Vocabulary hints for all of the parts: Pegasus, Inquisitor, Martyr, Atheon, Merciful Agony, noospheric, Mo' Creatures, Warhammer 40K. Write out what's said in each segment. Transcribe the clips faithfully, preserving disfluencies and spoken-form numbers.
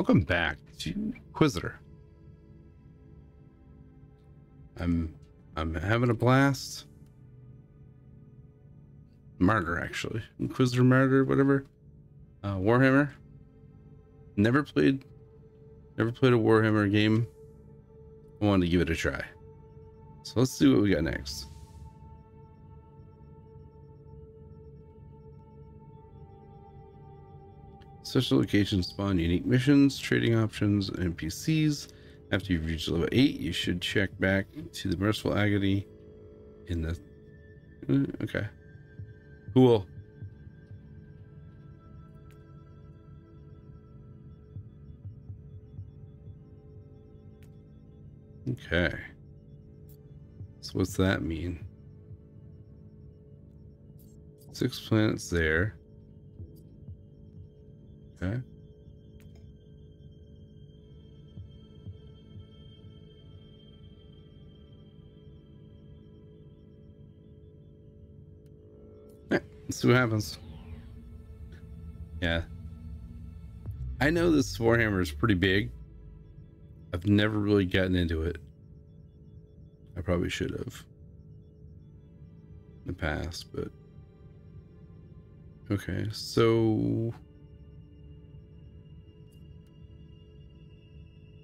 Welcome back to Inquisitor. I'm I'm having a blast. Martyr, actually. Inquisitor, Martyr, whatever. Uh, Warhammer. Never played never played a Warhammer game. I wanted to give it a try. So let's see what we got next. Special locations spawn unique missions, trading options, and N P Cs. After you've reached level eight, you should check back to the Merciful Agony in the... Okay. Cool. Okay. So what's that mean? Six planets there. Okay. Yeah, let's see what happens. Yeah. I know this Warhammer is pretty big. I've never really gotten into it. I probably should have in the past, but okay, so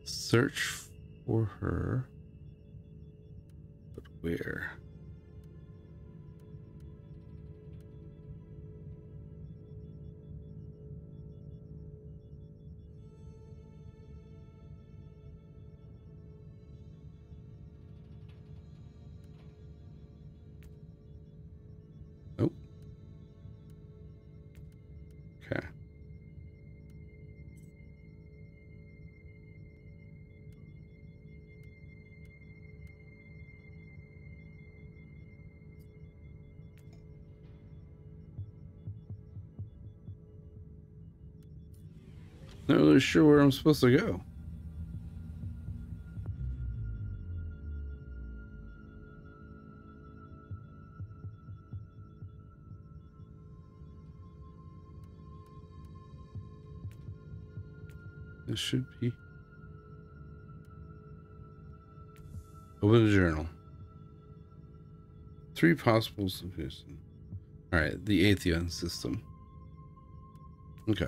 search for her, but where? Nope. Okay. Not really sure where I'm supposed to go. This should be... Open a journal. Three possible solutions. All right, the Atheon system. Okay.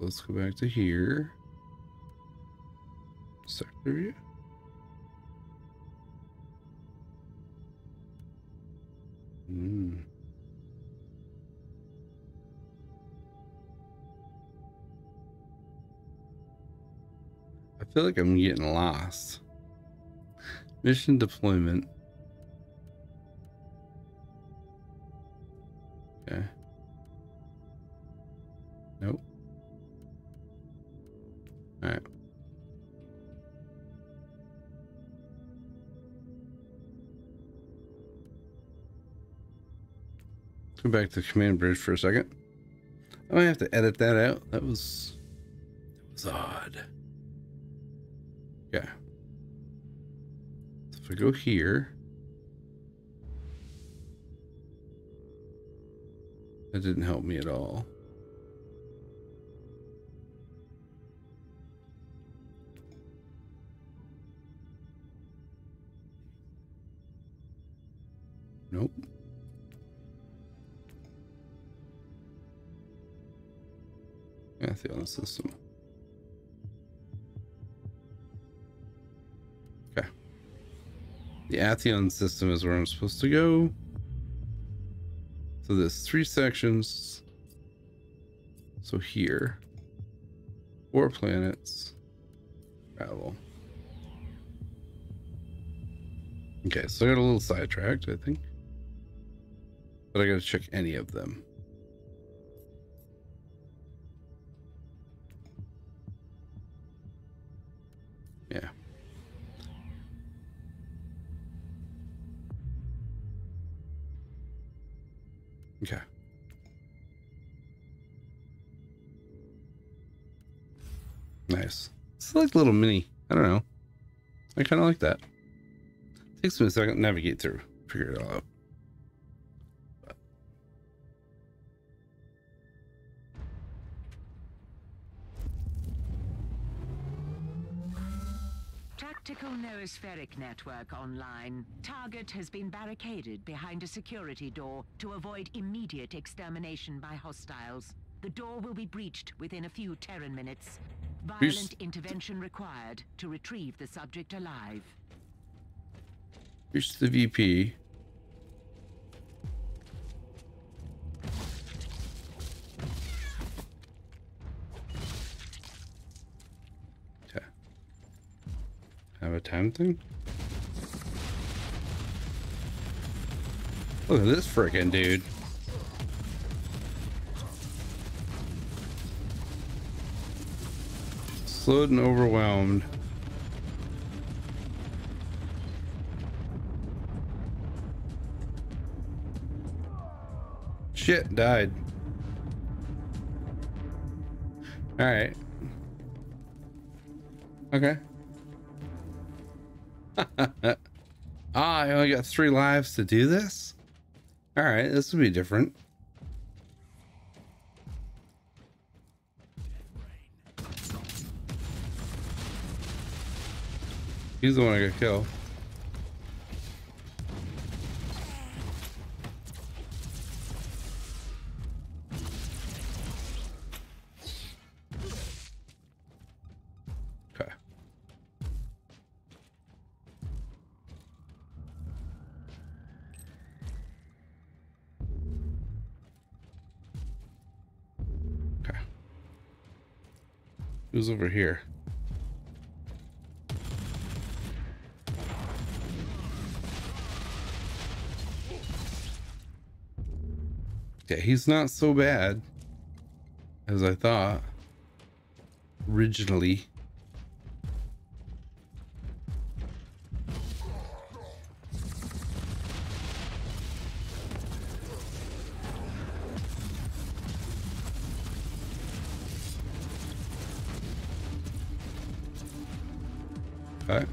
Let's go back to here. Sector view. Hmm. I feel like I'm getting lost. Mission deployment. Okay. Nope. All right. Let's go back to the command bridge for a second. I might have to edit that out. That was, that was odd. Yeah. So if I go here, that didn't help me at all. Nope. Atheon system. Okay. The Atheon system is where I'm supposed to go. So there's three sections. So here. Four planets. Travel. Okay, so I got a little sidetracked, I think. But I gotta check any of them. Yeah. Okay. Nice. It's like a little mini. I don't know. I kind of like that. Takes me a second to navigate through, figure it all out. tactical noospheric network online. Target has been barricaded behind a security door to avoid immediate extermination by hostiles. The door will be breached within a few Terran minutes. Violent intervention required to retrieve the subject alive. Here's the V P. Okay. Have a time thing? Look at this frickin' dude. Slowed and overwhelmed. Shit, died. All right. Okay. Ah, I only got three lives to do this? All right, this will be different. He's the one I got killed. Okay. Okay. Who's over here? He's not so bad as I thought originally. Okay.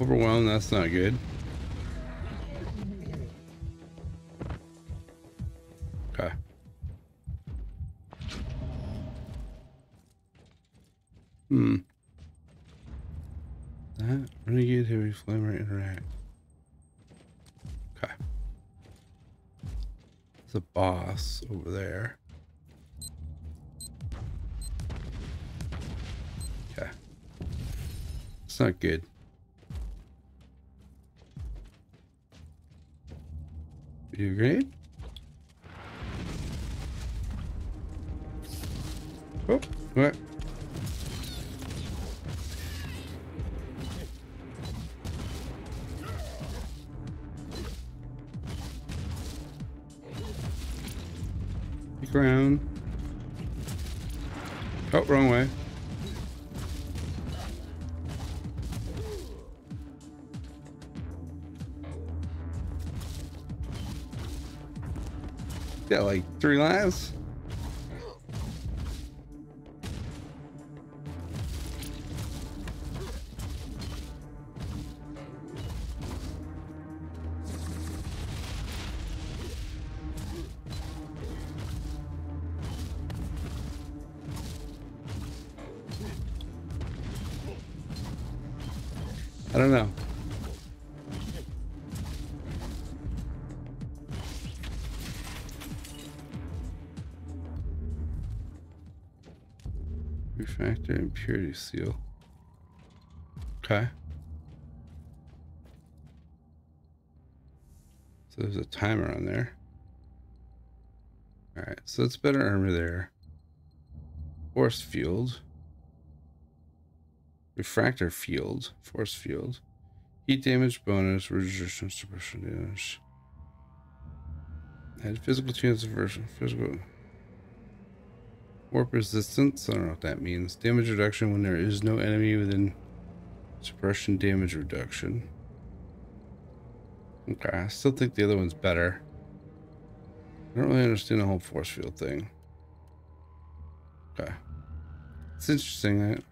Overwhelmed, that's not good. Okay. Hmm. That renegade heavy flamer interact. Okay. There's a boss over there. Okay. It's not good. You agree? Oh, what? Look around. Oh, wrong way. Got like three lives. I don't know. Refactor impurity seal. Okay. So there's a timer on there. All right, so it's better armor there. Force field. Refractor field. Force field. Heat damage bonus. Resistance to pressure damage. Had physical chance of version. Physical. Warp resistance, I don't know what that means. Damage reduction when there is no enemy within suppression damage reduction. Okay, I still think the other one's better. I don't really understand the whole force field thing. Okay. It's interesting that.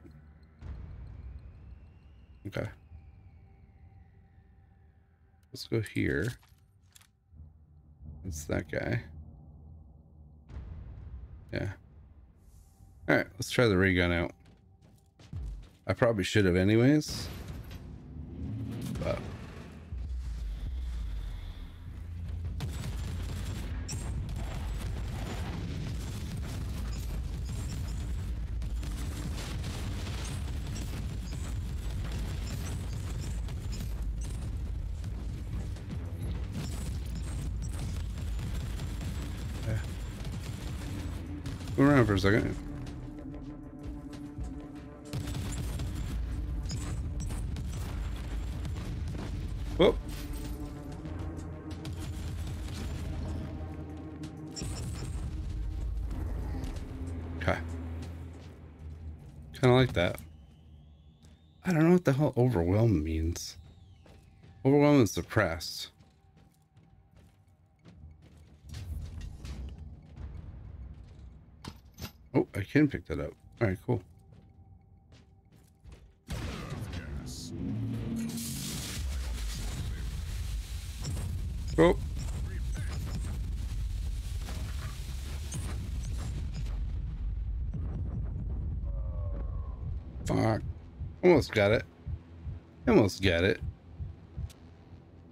Okay. Let's go here. It's that guy. Yeah. Alright, let's try the ray gun out. I probably should have anyways. But... yeah. Go around for a second. Whoop. Okay. Kind of like that. I don't know what the hell overwhelm means. Overwhelm is suppressed. Oh, I can pick that up. All right, cool. Oh. Fuck. Almost got it. Almost got it.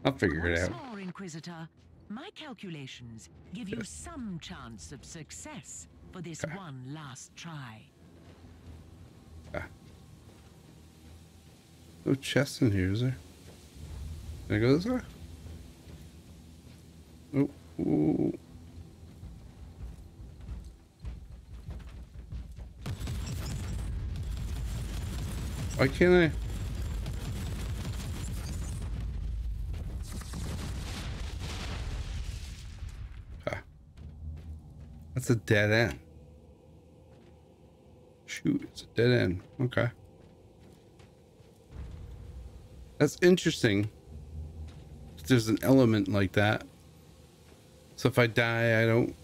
I'll figure it out. Once more, Inquisitor, my calculations give you some chance of success for this okay. one last try. Okay. No chest in here, is there? Can I go this way? Oh, oh. Why can't I? Ah. That's a dead end. Shoot, it's a dead end. Okay. That's interesting. There's an element like that. So if I die, I don't...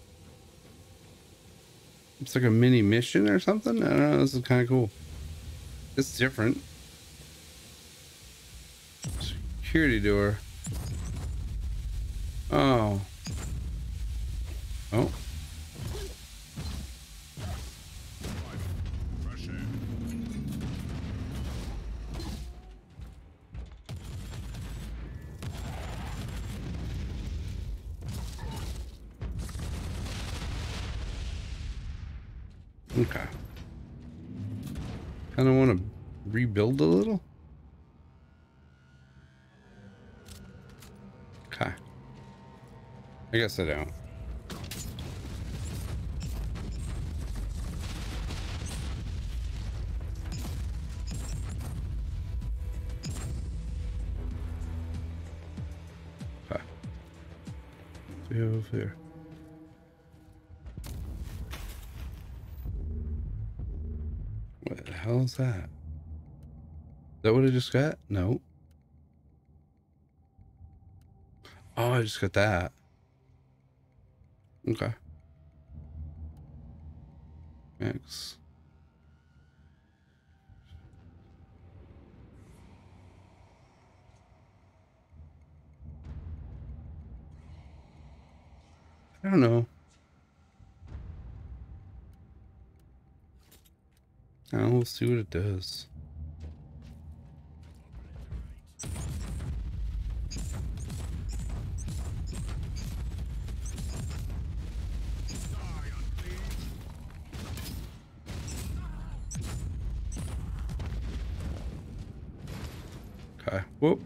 It's like a mini mission or something? I don't know. This is kind of cool. It's different. Security door. Oh. Oh. Okay. Kind of want to rebuild a little. Okay. I guess I don't. Okay. Let's see over here. How's that? Is that what I just got? No. Oh, I just got that. Okay. Max. I don't know. Now we'll see what it does. Okay. Whoop.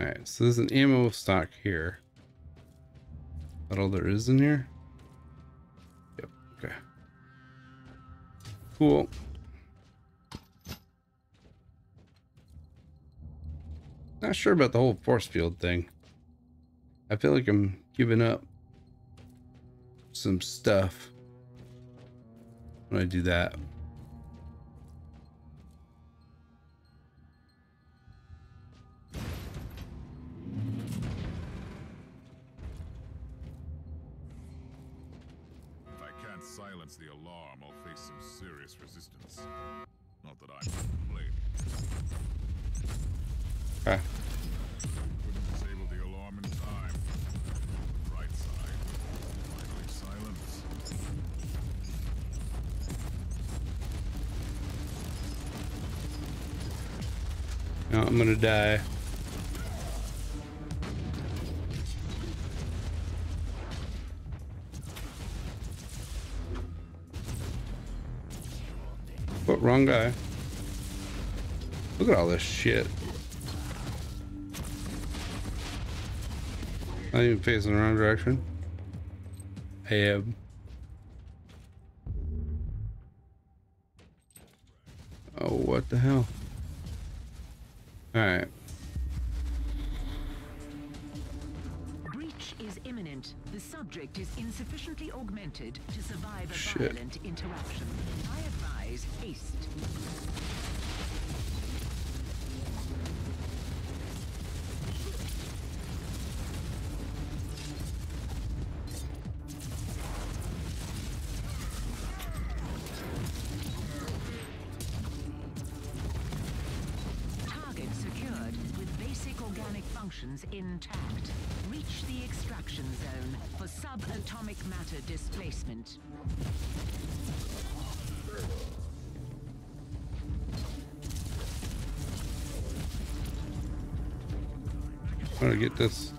Alright, so there's an ammo stock here. Is that all there is in here? Yep, okay. Cool. Not sure about the whole force field thing. I feel like I'm giving up some stuff when I do that. silence the alarm, I'll face some serious resistance. Not that I'm complaining. Okay. Couldn't disable the alarm in time. The right side will finally silence. No, I'm gonna die. But wrong guy. Look at all this shit. Not even facing the wrong direction. Ab. Oh, what the hell? Alright. Breach is imminent. The subject is insufficiently augmented to survive a shit. Violent interaction. I advise haste. Intact. Reach the extraction zone for subatomic matter displacement. I'm gonna get this.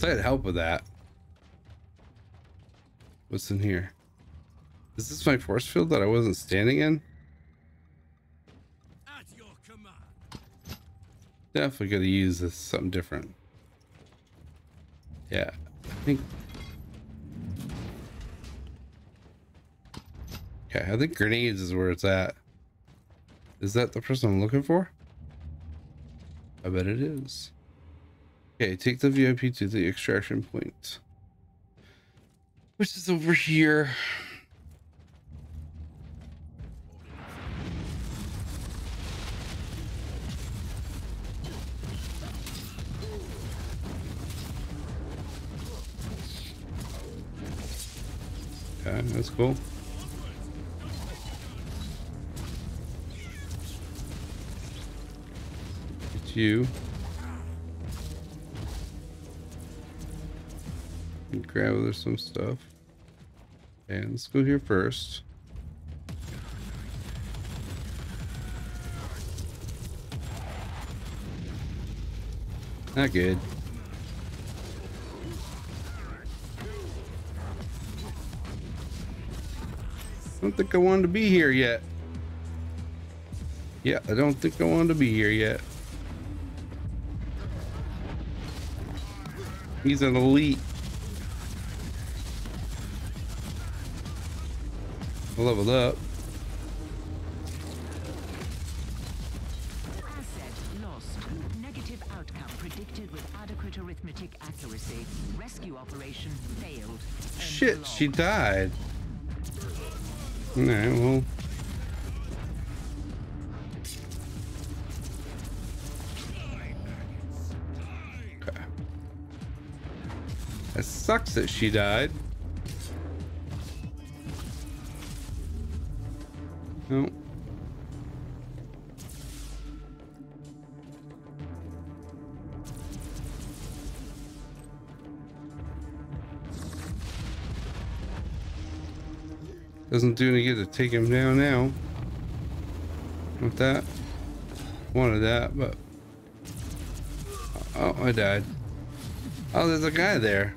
I had help with that. What's in here? Is this my force field that I wasn't standing in? At your command. Definitely gonna use this something different. Yeah, I think. Okay, I think grenades is where it's at. Is that the person I'm looking for? I bet it is. Okay, take the V I P to the extraction point, which is over here. Okay, that's cool. It's you. Grab there's some stuff. And let's go here first. Not good. I don't think I wanted to be here yet. Yeah, I don't think I wanted to be here yet. He's an elite. Leveled up. Asset lost. Negative outcome predicted with adequate arithmetic accuracy. Rescue operation failed. Shit, she died. Alright, well. Okay. It sucks that she died. No. Doesn't do any good to take him down now. Not that. Wanted that, but. Oh, I died. Oh, there's a guy there.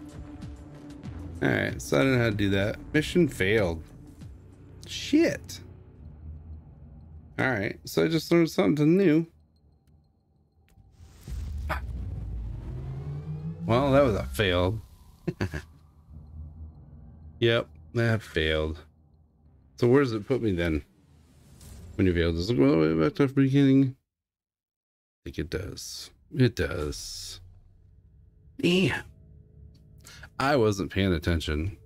Alright, so I don't know how to do that. Mission failed. Shit. All right, so I just learned something new. Ah. Well, that was a failed. Yep, that failed. So where does it put me then? When you fail, does it go all the way back to the beginning? I think it does. It does. Yeah. I wasn't paying attention.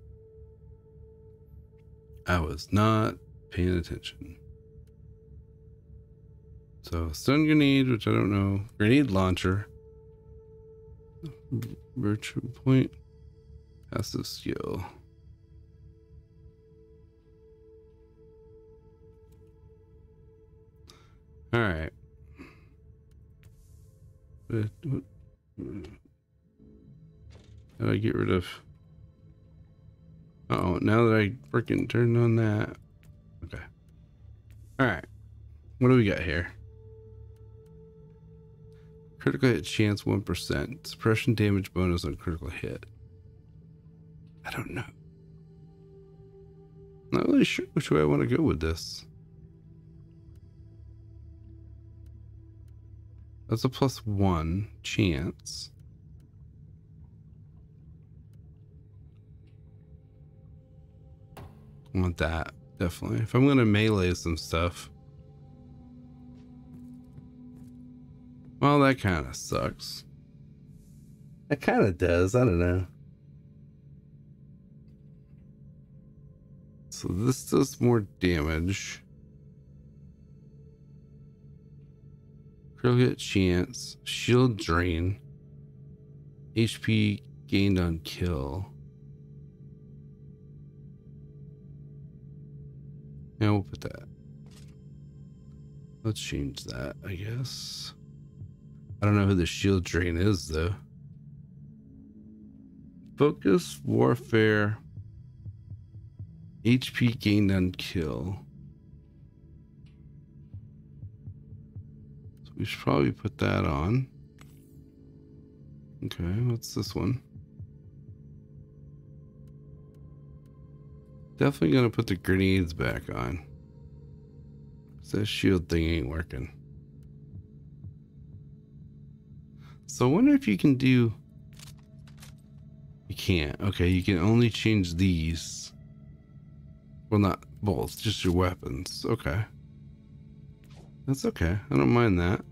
I was not paying attention. So stun grenade, which I don't know. Grenade launcher. Virtue point. Passive skill. All right. What, what, how do I get rid of? Uh oh, now that I freaking turned on that. Okay. All right. What do we got here? Critical hit chance one percent. Suppression damage bonus on critical hit. I don't know. Not really sure which way I want to go with this. That's a plus one chance. I want that, definitely. If I'm going to melee some stuff. Well, that kind of sucks. That kind of does. I don't know. So this does more damage. Critical hit chance. Shield drain. H P gained on kill. Yeah, we'll put that. Let's change that, I guess. I don't know who the shield drain is, though. Focus, warfare, H P gained on kill. So we should probably put that on. Okay, what's this one? Definitely gonna put the grenades back on. Because that shield thing ain't working. So I wonder if you can do... You can't. Okay, you can only change these. Well, not both, just your weapons. Okay. That's okay. I don't mind that.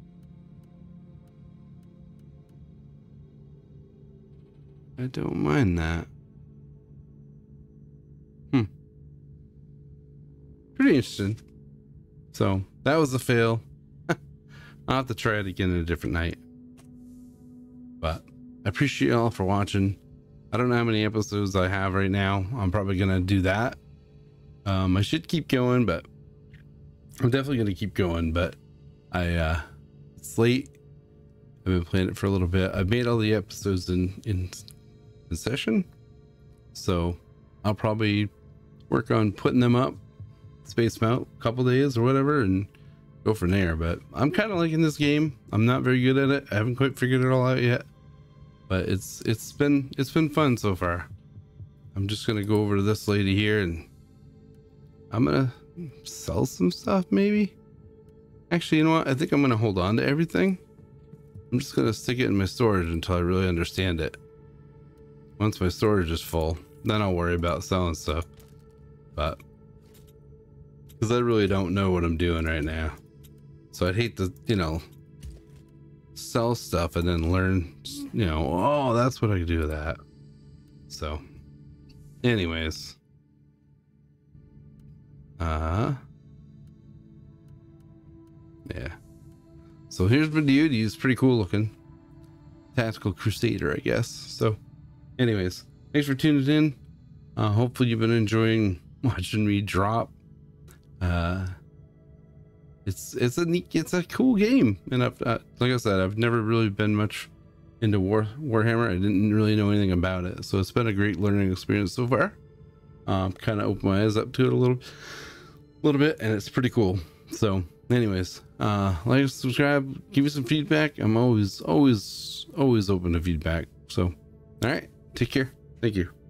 I don't mind that. Hmm. Pretty interesting. So, that was a fail. I'll have to try it again in a different night. But I appreciate y'all for watching. I don't know how many episodes I have right now. I'm probably going to do that. Um, I should keep going, but I'm definitely going to keep going, but I, uh, it's late. I've been playing it for a little bit. I've made all the episodes in, in, in session. So I'll probably work on putting them up, space them out a couple days or whatever, and go from there. But I'm kind of liking this game. I'm not very good at it. I haven't quite figured it all out yet. But it's it's been it's been fun so far. I'm just gonna go over to this lady here and I'm gonna sell some stuff maybe. Actually, you know what? I think I'm gonna hold on to everything. I'm just gonna stick it in my storage until I really understand it. Once my storage is full, then I'll worry about selling stuff. But because I really don't know what I'm doing right now. So I'd hate to, you know, sell stuff and then learn, you know, oh, that's what I could do with that. So anyways, uh, yeah. So here's my dude. He's pretty cool looking. Tactical Crusader, I guess. So anyways, thanks for tuning in. Uh, hopefully you've been enjoying watching me drop. Uh, It's it's a neat, it's a cool game, and I've, uh, like I said, I've never really been much into War Warhammer. I didn't really know anything about it, so it's been a great learning experience so far. Um, kind of opened my eyes up to it a little, little bit, and it's pretty cool. So, anyways, uh, like, subscribe, give me some feedback. I'm always, always, always open to feedback. So, all right, take care. Thank you.